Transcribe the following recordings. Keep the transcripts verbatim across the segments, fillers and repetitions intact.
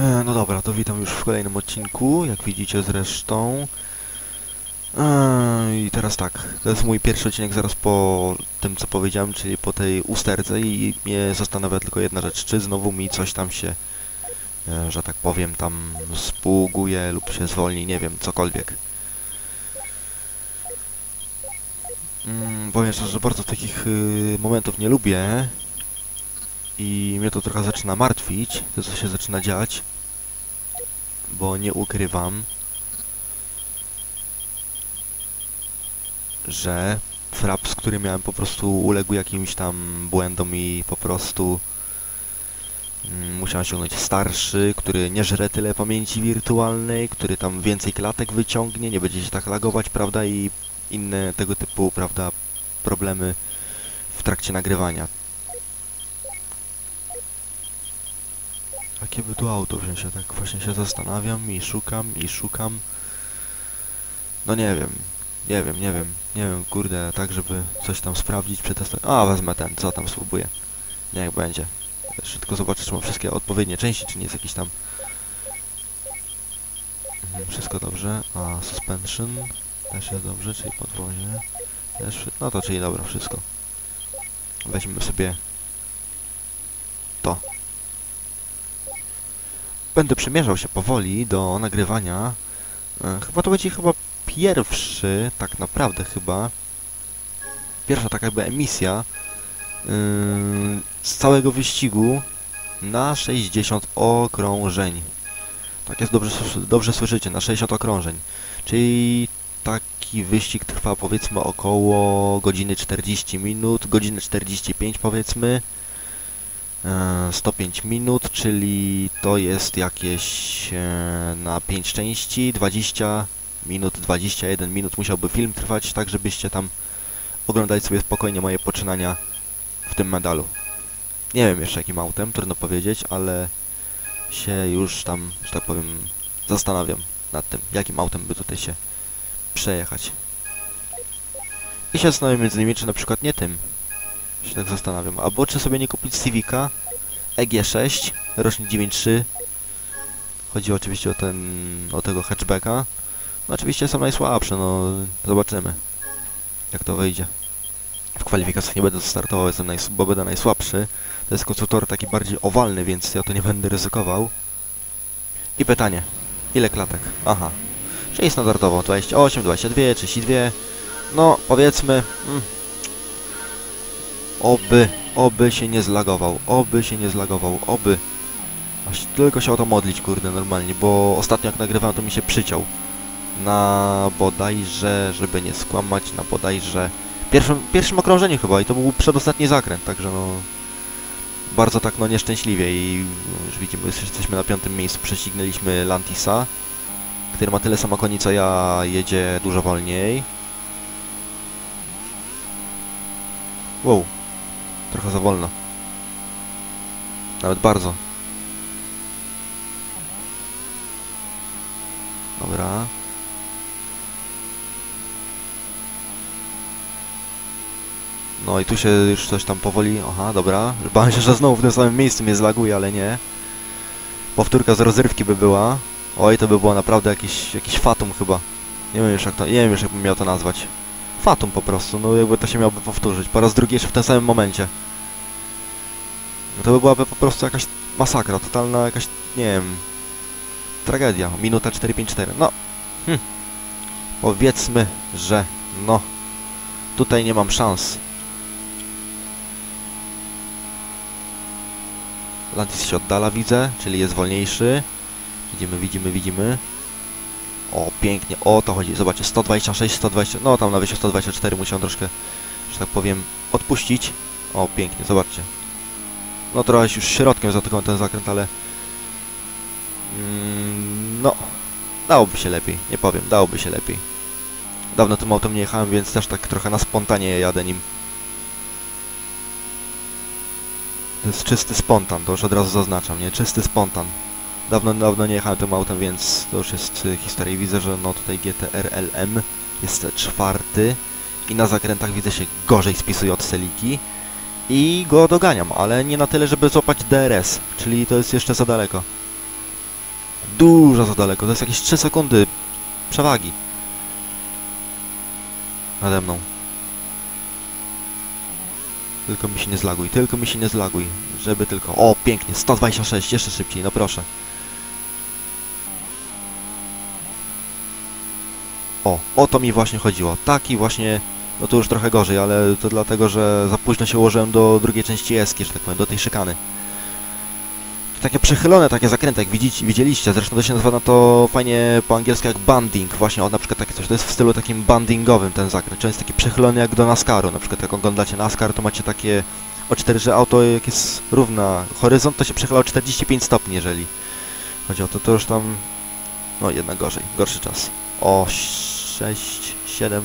E, no dobra, to witam już w kolejnym odcinku, jak widzicie zresztą. E, I teraz tak, to jest mój pierwszy odcinek zaraz po tym, co powiedziałem, czyli po tej usterce i mnie zastanawia tylko jedna rzecz, czy znowu mi coś tam się, e, że tak powiem, tam spługuje lub się zwolni, nie wiem, cokolwiek. Mm, powiem szczerze, że bardzo takich y, momentów nie lubię i mnie to trochę zaczyna martwić, to co się zaczyna dziać, bo nie ukrywam, że fraps, który miałem, po prostu uległ jakimś tam błędom i po prostu mm, musiałem ściągnąć starszy, który nie żre tyle pamięci wirtualnej, który tam więcej klatek wyciągnie, nie będzie się tak lagować, prawda, i inne tego typu, prawda, problemy w trakcie nagrywania. Jakie by tu auto wziąć? Ja tak właśnie się zastanawiam i szukam, i szukam. No nie wiem, nie wiem, nie wiem, nie wiem, kurde, tak żeby coś tam sprawdzić, przetestować. A, wezmę ten, co tam spróbuję. Niech będzie. Jeszcze tylko zobaczę, czy mam wszystkie odpowiednie części, czy nie jest jakiś tam... Mhm, wszystko dobrze. A, suspension... Też jest dobrze, czyli podwozie. Też, no to czyli dobra, wszystko. Weźmy sobie to. Będę przymierzał się powoli do nagrywania. Chyba to będzie chyba pierwszy, tak naprawdę chyba, pierwsza taka jakby emisja yy, z całego wyścigu na sześćdziesiąt okrążeń. Tak jest, dobrze, dobrze słyszycie, na sześćdziesiąt okrążeń. Czyli... Taki wyścig trwa, powiedzmy, około godziny czterdzieści minut, godziny czterdzieści pięć powiedzmy, sto pięć minut, czyli to jest jakieś na pięć części, dwadzieścia minut, dwadzieścia jeden minut musiałby film trwać, tak żebyście tam oglądali sobie spokojnie moje poczynania w tym medalu. Nie wiem jeszcze jakim autem, trudno powiedzieć, ale się już tam, że tak powiem, zastanawiam nad tym, jakim autem by tutaj się przejechać. I się zastanawiam między nimi, czy na przykład nie tym. Się tak zastanawiam. Albo czy sobie nie kupić Civica E G sześć, rocznik dziewięć trzy. Chodzi oczywiście o ten... o tego hatchbacka. No oczywiście są najsłabsze, no... Zobaczymy, jak to wyjdzie. W kwalifikacjach nie będę startował, jestem naj, bo będę najsłabszy. To jest konstruktor taki bardziej owalny, więc ja to nie będę ryzykował. I pytanie. Ile klatek? Aha. Czyli standardowo dwadzieścia osiem, dwadzieścia dwa, trzydzieści dwa. No, powiedzmy... Mm, oby, oby się nie zlagował, oby się nie zlagował, oby. Aż tylko się o to modlić, kurde, normalnie, bo ostatnio jak nagrywałem, to mi się przyciął. Na bodajże, żeby nie skłamać, na bodajże... Pierwszym, pierwszym okrążeniu chyba i to był przedostatni zakręt, także no... Bardzo tak, no, nieszczęśliwie i... Już widzimy, jesteśmy na piątym miejscu, prześcignęliśmy Lantisa, który ma tyle samo koni co ja, jedzie dużo wolniej. Wow, trochę za wolno. Nawet bardzo. Dobra. No i tu się już coś tam powoli... Aha, dobra. Bałem się, że znowu w tym samym miejscu mnie zlaguje, ale nie. Powtórka z rozrywki by była. Oj, to by było naprawdę jakiś, jakiś fatum chyba. Nie wiem już jak to, nie wiem już jak bym miał to nazwać. Fatum po prostu, no jakby to się miałoby powtórzyć. Po raz drugi jeszcze w tym samym momencie. No to by byłaby po prostu jakaś masakra, totalna jakaś, nie wiem... Tragedia, minuta cztery pięćdziesiąt cztery, no... Hm. Powiedzmy, że no... Tutaj nie mam szans. Lantis się oddala, widzę, czyli jest wolniejszy. Widzimy, widzimy, widzimy. O, pięknie, o to chodzi. Zobaczcie, sto dwadzieścia sześć, sto dwadzieścia... No, tam nawet sto dwadzieścia cztery musiałem troszkę, że tak powiem, odpuścić. O, pięknie, zobaczcie. No, trochę już środkiem zatykałem ten zakręt, ale... Mm, no, dałoby się lepiej, nie powiem, dałoby się lepiej. Dawno tym autem nie jechałem, więc też tak trochę na spontanie jadę nim. To jest czysty spontan, to już od razu zaznaczam, nie? Czysty spontan. Dawno, dawno nie jechałem tym autem, więc to już jest historia. Widzę, że no tutaj G T R L M jest czwarty i na zakrętach widzę się gorzej spisuje od Celiki i go doganiam, ale nie na tyle, żeby złapać D R S, czyli to jest jeszcze za daleko. Dużo za daleko. To jest jakieś trzy sekundy przewagi nade mną. Tylko mi się nie zlaguj, tylko mi się nie zlaguj. Żeby tylko... O, pięknie, sto dwadzieścia sześć, jeszcze szybciej, no proszę. O, o to mi właśnie chodziło. Taki właśnie... No to już trochę gorzej, ale to dlatego, że za późno się ułożyłem do drugiej części jeski, że tak powiem, do tej szykany. Takie przechylone, takie zakręty, jak widzicie, widzieliście. Zresztą to się nazywa na to fajnie po angielsku jak banding. Właśnie, o, na przykład takie coś. To jest w stylu takim bandingowym ten zakręt. Czyli jest taki przechylony jak do NASCARu. Na przykład jak oglądacie NASCAR, to macie takie o cztery, że auto jak jest równa horyzont, to się przechyla o czterdzieści pięć stopni, jeżeli chodzi o to. To już tam... No jednak gorzej, gorszy czas. O sześć, siedem...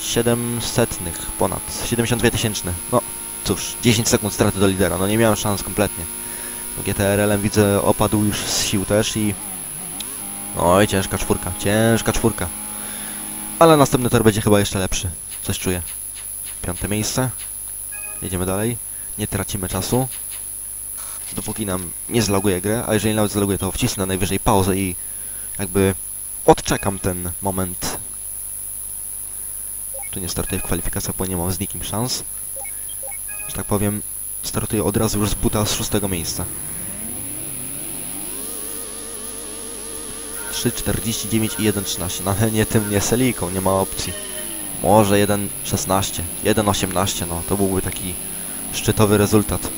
siedemsetnych ponad. siedemdziesiąt dwie tysięczne. No cóż, dziesięć sekund straty do lidera. No nie miałem szans kompletnie. G T R L M widzę opadł już z sił też i... Oj, ciężka czwórka, ciężka czwórka. Ale następny tor będzie chyba jeszcze lepszy. Coś czuję. Piąte miejsce. Jedziemy dalej. Nie tracimy czasu. Dopóki nam nie zlaguje grę, a jeżeli nawet zlaguje, to wcisnę najwyżej pauzę i jakby odczekam ten moment. Tu nie startuję w kwalifikacjach, bo nie mam z nikim szans. Że tak powiem... Startuję od razu już z buta z szóstego miejsca. trzy czterdzieści dziewięć i jeden trzynaście. No ale nie tym, nie Celiką, nie ma opcji. Może jeden szesnaście, jeden osiemnaście, no to byłby taki szczytowy rezultat.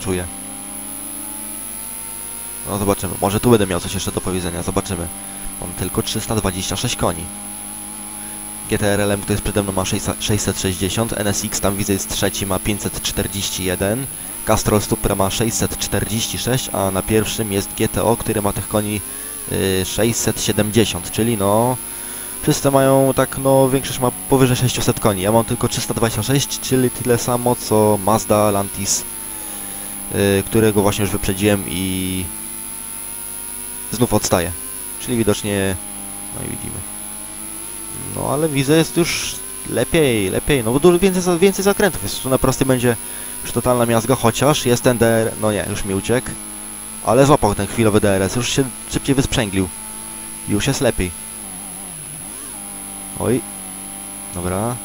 Czuję. No zobaczymy, może tu będę miał coś jeszcze do powiedzenia, zobaczymy. Mam tylko trzysta dwadzieścia sześć koni. G T R L M, który jest przede mną, ma sześćset sześćdziesiąt, N S X tam widzę jest trzeci, ma pięćset czterdzieści jeden, Castrol Supra ma sześćset czterdzieści sześć, a na pierwszym jest G T O, który ma tych koni y, sześćset siedemdziesiąt, czyli no... Wszyscy mają tak, no większość ma powyżej sześciuset koni, ja mam tylko trzysta dwadzieścia sześć, czyli tyle samo co Mazda Lantis, y, którego właśnie już wyprzedziłem i... znów odstaje, czyli widocznie... no i widzimy. No ale widzę, jest już lepiej, lepiej, no bo dużo więcej, więcej zakrętów jest, tu na prostej będzie już totalna miazga, chociaż jest ten D R S, no nie, już mi uciekł, ale złapał ten chwilowy D R S, już się szybciej wysprzęglił, już jest lepiej. Oj, dobra.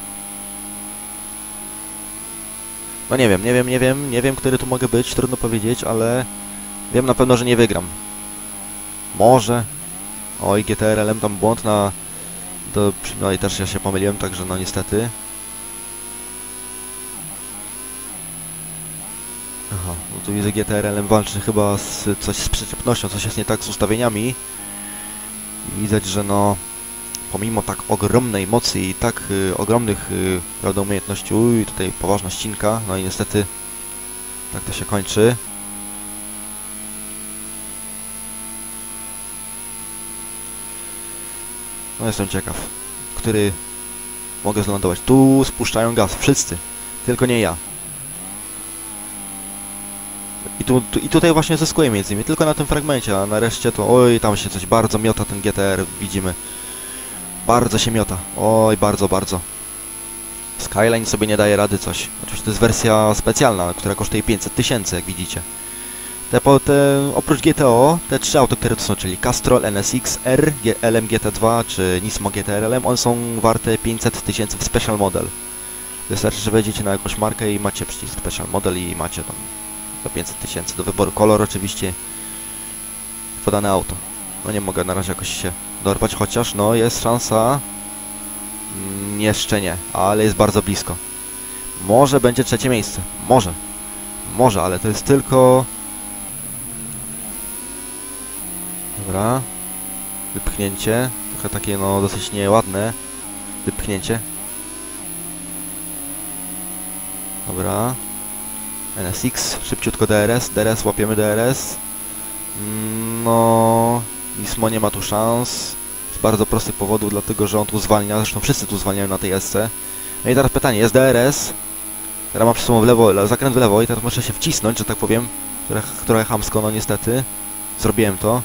No nie wiem, nie wiem, nie wiem, nie wiem, który tu mogę być, trudno powiedzieć, ale wiem na pewno, że nie wygram. Może, oj, G T R L M tam błąd na... To, no i też ja się pomyliłem, także no niestety. Aha, no tu widzę G T R L M walczy chyba z, coś z przyczepnością, coś jest nie tak z ustawieniami. I widać, że no pomimo tak ogromnej mocy i tak y, ogromnych y, prawda, umiejętności, uj, tutaj poważna ścinka, no i niestety tak to się kończy. No jestem ciekaw, który mogę zlądować. Tu spuszczają gaz, wszyscy, tylko nie ja. I, tu, tu, i tutaj właśnie zyskuję między innymi, tylko na tym fragmencie, a nareszcie to... Oj, tam się coś bardzo miota ten G T R, widzimy. Bardzo się miota, oj, bardzo, bardzo. Skyline sobie nie daje rady coś. Oczywiście to jest wersja specjalna, która kosztuje pięćset tysięcy, jak widzicie. Te, te, oprócz G T O, te trzy auto, które tu są, czyli Castrol, N S X R, L M G T dwa czy Nismo G T R L M, one są warte pięćset tysięcy w Special Model. Wystarczy, że wejdziecie na jakąś markę i macie przycisk Special Model i macie tam do pięćset tysięcy do wyboru. Kolor oczywiście podane auto. No nie mogę na razie jakoś się dorwać, chociaż no jest szansa... Mm, jeszcze nie, ale jest bardzo blisko. Może będzie trzecie miejsce, może. Może, ale to jest tylko... Dobra, wypchnięcie, trochę takie no dosyć nieładne wypchnięcie. Dobra, N S X, szybciutko D R S, D R S, łapiemy D R S. No, Nismo nie ma tu szans, z bardzo prostych powodów, dlatego że on tu zwalnia, zresztą wszyscy tu zwalniają na tej jesce. No i teraz pytanie, jest D R S, która ma przesuwą w lewo, zakręt w lewo i teraz muszę się wcisnąć, że tak powiem, trochę, trochę chamsko, no niestety, zrobiłem to.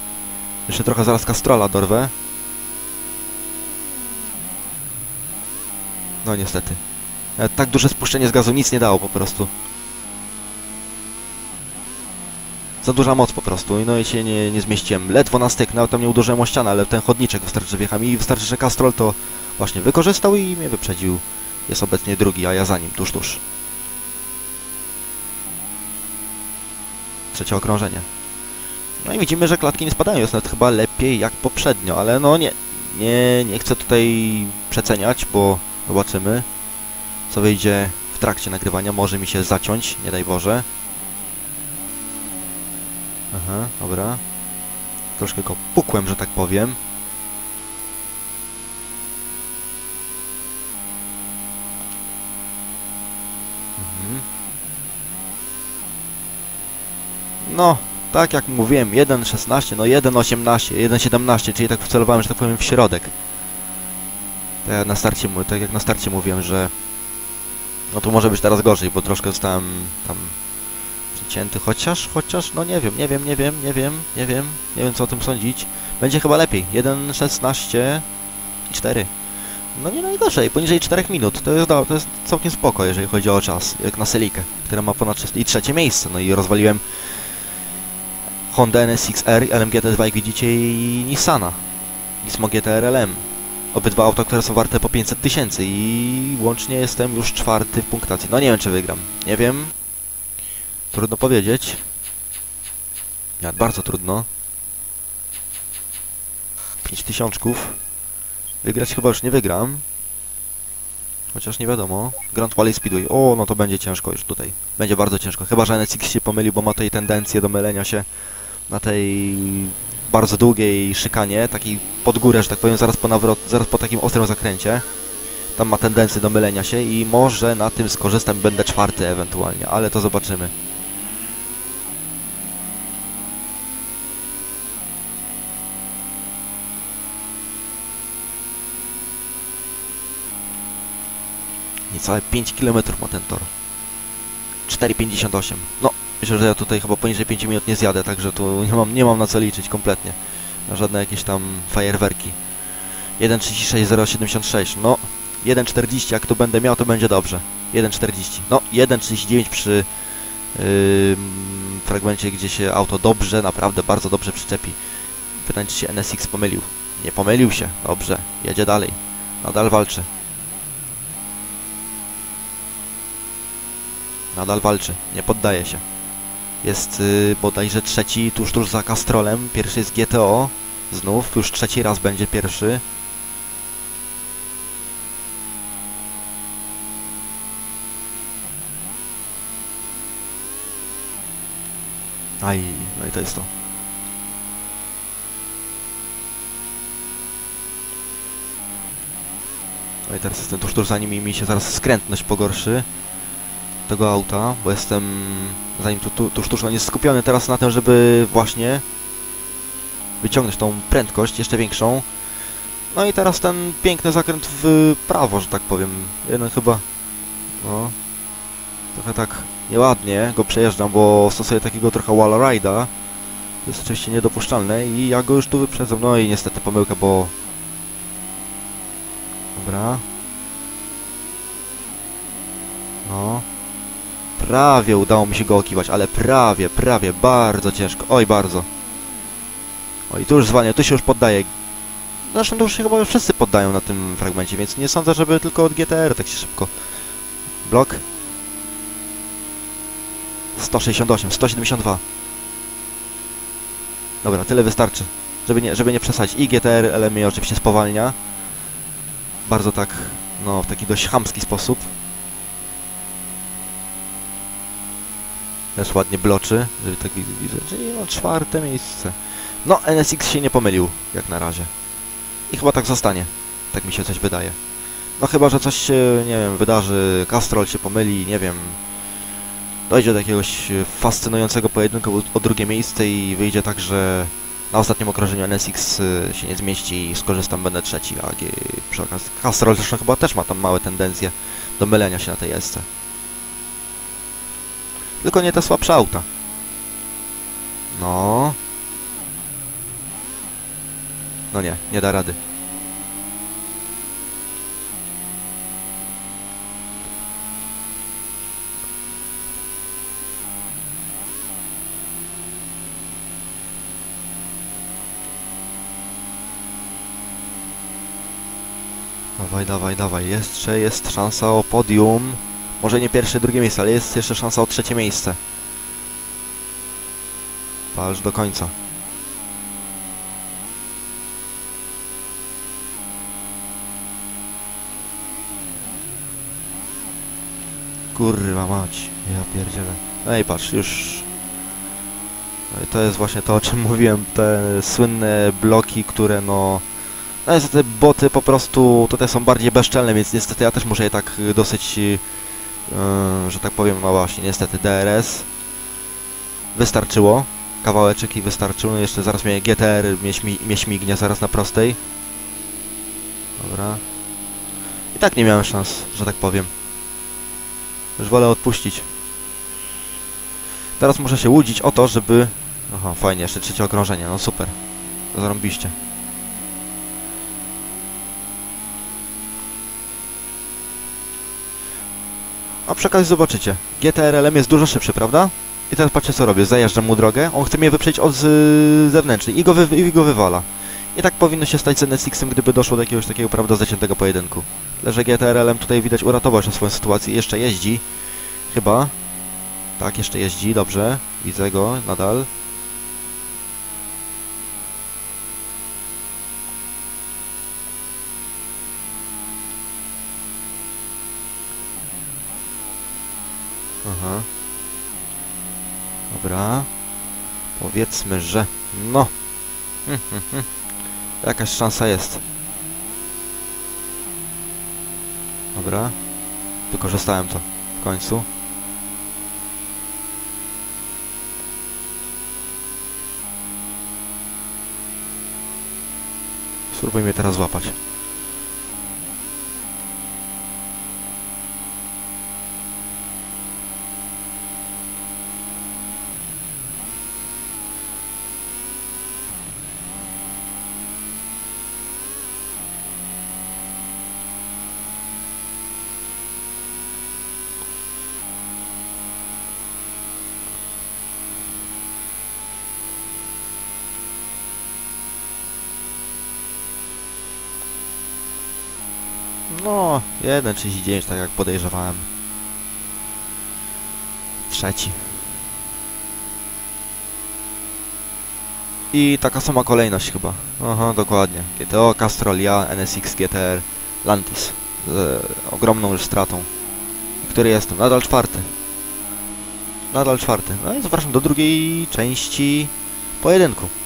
Jeszcze trochę zaraz Castrola dorwę. No niestety. Nawet tak duże spuszczenie z gazu nic nie dało po prostu. Za duża moc po prostu, no i się nie, nie zmieściłem. Ledwo na styk, nawet tam nie uderzyłem o ścianę, ale ten chodniczek wystarczy, że wjecham i wystarczy, że Castrol to właśnie wykorzystał i mnie wyprzedził. Jest obecnie drugi, a ja za nim, tuż, tuż. Trzecie okrążenie. No i widzimy, że klatki nie spadają, jest nawet chyba lepiej jak poprzednio, ale no nie, nie, nie chcę tutaj przeceniać, bo zobaczymy, co wyjdzie w trakcie nagrywania. Może mi się zaciąć, nie daj Boże. Aha, dobra. Troszkę go pukłem, że tak powiem. Mhm. No, tak jak mówiłem, jeden szesnaście, no jeden osiemnaście, jeden siedemnaście, czyli tak wcelowałem, że tak powiem, w środek. Tak jak na starcie, tak jak na starcie mówiłem, że no to może być teraz gorzej, bo troszkę zostałem tam przycięty, chociaż, chociaż, no nie wiem, nie wiem, nie wiem, nie wiem, nie wiem, nie wiem co o tym sądzić. Będzie chyba lepiej, jeden szesnaście i cztery. No nie najgorzej, poniżej czterech minut, to jest, to jest całkiem spoko, jeżeli chodzi o czas, jak na Celikę, która ma ponad trzysta i trzecie miejsce, no i rozwaliłem Honda N S X R, L M G T dwa, jak widzicie, i Nissana, Nismo G T R L M. Obydwa auta, które są warte po pięćset tysięcy i łącznie jestem już czwarty w punktacji. No nie wiem, czy wygram. Nie wiem. Trudno powiedzieć. Ja, bardzo trudno. pięć tysiączków. Wygrać chyba już nie wygram. Chociaż nie wiadomo. Grand Valley Speedway. O, no to będzie ciężko już tutaj. Będzie bardzo ciężko. Chyba że N S X się pomylił, bo ma tej tendencję do mylenia się na tej bardzo długiej szykanie, takiej pod górę, że tak powiem, zaraz po nawrot, zaraz po takim ostrym zakręcie. Tam ma tendencję do mylenia się i może na tym skorzystam, będę czwarty ewentualnie, ale to zobaczymy. Niecałe pięć kilometrów ma ten tor. cztery pięćdziesiąt osiem. No, myślę, że ja tutaj chyba poniżej pięciu minut nie zjadę, także tu nie mam, nie mam na co liczyć kompletnie. Na żadne jakieś tam fajerwerki. jeden trzydzieści sześć zero siedemdziesiąt sześć. No, jeden czterdzieści, jak to będę miał, to będzie dobrze. jeden czterdzieści. No, jeden trzydzieści dziewięć przy yy, fragmencie, gdzie się auto dobrze, naprawdę bardzo dobrze przyczepi. Pytanie, czy się N S X pomylił. Nie pomylił się. Dobrze, jedzie dalej. Nadal walczy. Nadal walczy, nie poddaje się. Jest yy, bodajże trzeci tuż, tuż za Castrolem. Pierwszy jest G T O. Znów, już trzeci raz będzie pierwszy. Aj, no i to jest to. No i teraz jestem tuż, tuż za nim i mi się zaraz skrętność pogorszy tego auta, bo jestem zanim tu, tu, tuż tuż, no nie skupiony teraz na tym, żeby właśnie wyciągnąć tą prędkość jeszcze większą. No i teraz ten piękny zakręt w prawo, że tak powiem. Jeden chyba, no, trochę tak nieładnie go przejeżdżam, bo stosuję takiego trochę wall ride'a. To jest oczywiście niedopuszczalne i ja go już tu wyprzedzam. No i niestety pomyłka, bo... Dobra. No. Prawie udało mi się go okiwać, ale prawie, prawie, bardzo ciężko. Oj, bardzo. Oj, tu już zwalnia, tu się już poddaje. Zresztą to już się chyba już wszyscy poddają na tym fragmencie, więc nie sądzę, żeby tylko od G T R tak się szybko... Blok. sto sześćdziesiąt osiem, sto siedemdziesiąt dwa. Dobra, tyle wystarczy, żeby nie, żeby nie przesadzić. I G T R L M mnie oczywiście spowalnia. Bardzo tak, no, w taki dość chamski sposób. Też ładnie bloczy, żeby tak widzę, czyli no czwarte miejsce. No, N S X się nie pomylił, jak na razie. I chyba tak zostanie. Tak mi się coś wydaje. No chyba, że coś się, nie wiem, wydarzy, Castrol się pomyli, nie wiem. Dojdzie do jakiegoś fascynującego pojedynku o drugie miejsce i wyjdzie tak, że na ostatnim okrążeniu N S X się nie zmieści i skorzystam, będę trzeci, a przy okazji Castrol zresztą chyba też ma tam małe tendencje do mylenia się na tej jeździe. Tylko nie te słabsze auta. No. No nie, nie da rady. Dawaj, dawaj, dawaj. Jeszcze jest szansa o podium. Może nie pierwsze, drugie miejsce, ale jest jeszcze szansa o trzecie miejsce. Walcz do końca. Kurwa mać, ja pierdzielę. No i patrz, już... No i to jest właśnie to, o czym mówiłem, te słynne bloki, które no... No niestety boty po prostu tutaj są bardziej bezczelne, więc niestety ja też muszę je tak dosyć... Yy, że tak powiem, no właśnie, niestety D R S. Wystarczyło. Kawałeczek i wystarczyło. Jeszcze zaraz mnie G T R mnie, śmi, mnie śmignie, zaraz na prostej. Dobra. I tak nie miałem szans, że tak powiem. Już wolę odpuścić. Teraz muszę się łudzić o to, żeby... Aha, fajnie, jeszcze trzecie okrążenie, no super. Zarąbiście. A przy okazji zobaczycie. G T R L M jest dużo szybszy, prawda? I teraz patrzcie co robię, zajeżdżam mu drogę, on chce mnie wyprzeć od z... zewnętrznej i go, wy... i go wywala. I tak powinno się stać z N S X-em, gdyby doszło do jakiegoś takiego, prawda, zaciętego pojedynku. Tyle, że G T R L M tutaj widać uratował się swoją sytuację, jeszcze jeździ, chyba. Tak, jeszcze jeździ, dobrze, widzę go nadal. Aha. Dobra. Powiedzmy, że... No. Hmm, hmm, hmm. Jakaś szansa jest. Dobra. Wykorzystałem to w końcu. Spróbuj mnie teraz złapać. No, jeden trzydzieści dziewięć, tak jak podejrzewałem. Trzeci. I taka sama kolejność chyba. Aha, dokładnie. G T O, Castrol, ja, N S X, G T R, Lantis. Z e, ogromną już stratą. Który jestem? Nadal czwarty. Nadal czwarty. No i zapraszam do drugiej części pojedynku.